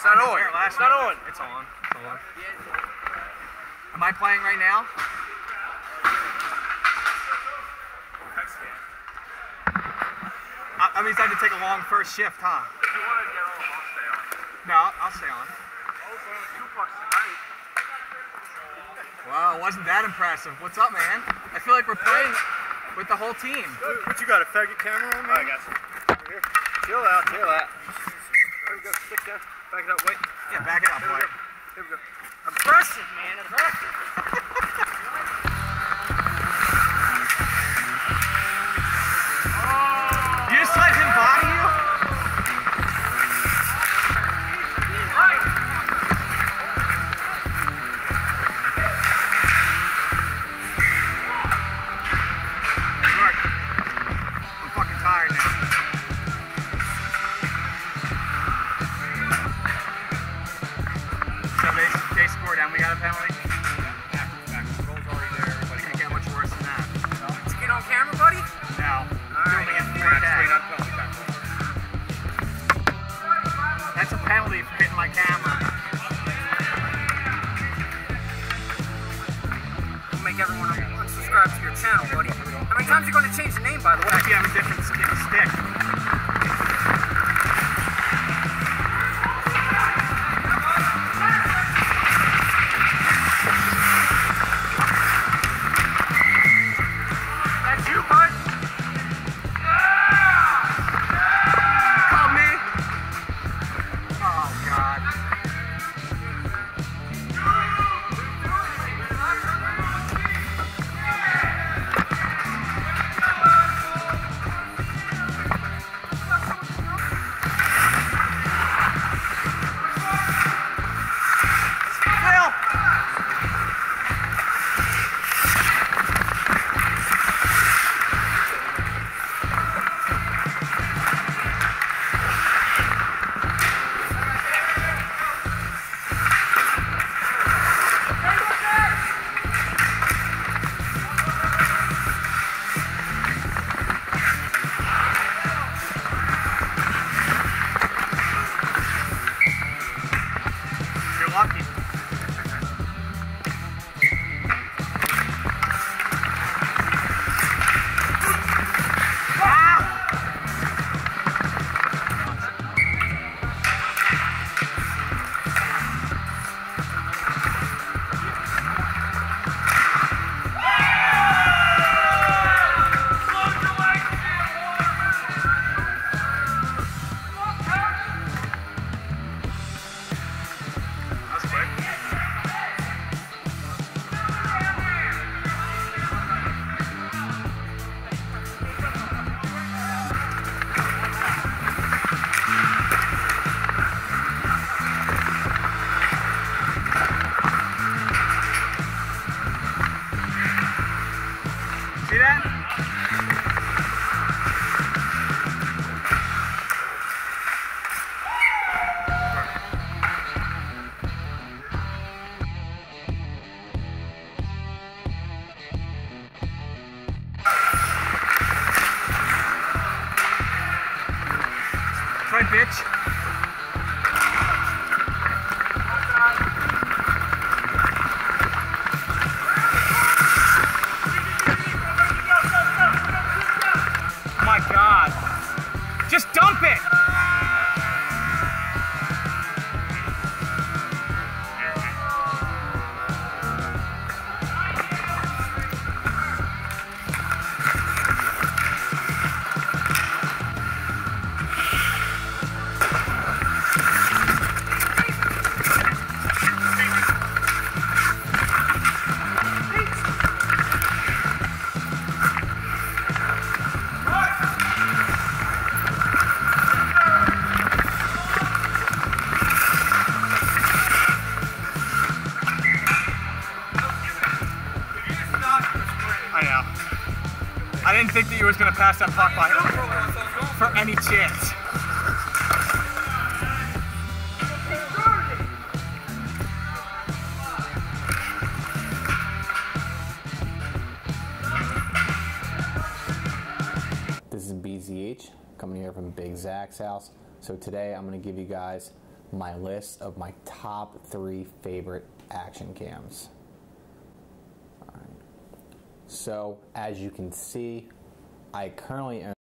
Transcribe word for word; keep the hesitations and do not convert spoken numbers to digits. It's not on. It's not on. It's on. It's on. Am I playing right now? I mean, I had to take a long first shift, huh? If you want to get on, I'll stay on. No, I'll stay on. Wow, wasn't that impressive. What's up, man? I feel like we're playing with the whole team. What you got, a faggot camera on me? Oh, I got some. Here. Chill out, chill out. There we go, stick down. Back it up, wait. Yeah, back it up, boy. Here we go. Impressive, man, impressive. Was going to pass that block by for any chance. This is B Z H coming here from Big Zach's house. So today I'm going to give you guys my list of my top three favorite action cams. All right. So as you can see, I currently own